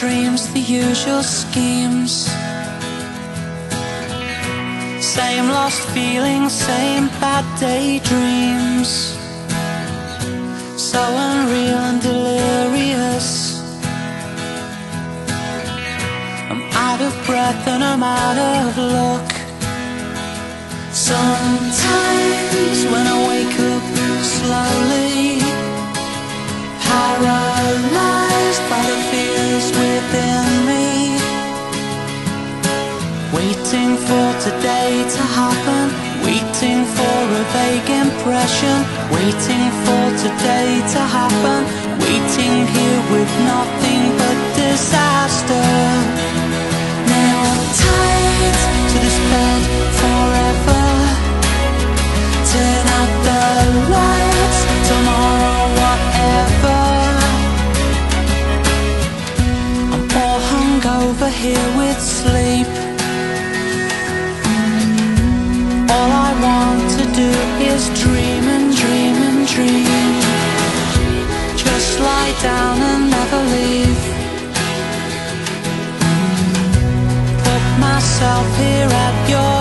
dreams, the usual schemes. Same lost feelings, same bad daydreams. So unreal and delirious. I'm out of breath and I'm out of luck. Sometimes when I wake up slowly, paralyzed by the fears within me, waiting for today to happen, waiting for a vague impression, waiting for today to happen, waiting here with nothing but disaster. Nailed tight to this bed forever. Turn out the lights, tomorrow whatever. I'm all hungover here with sleep. All I want to do is dream and dream and dream. Just lie down and never leave. Put myself here at your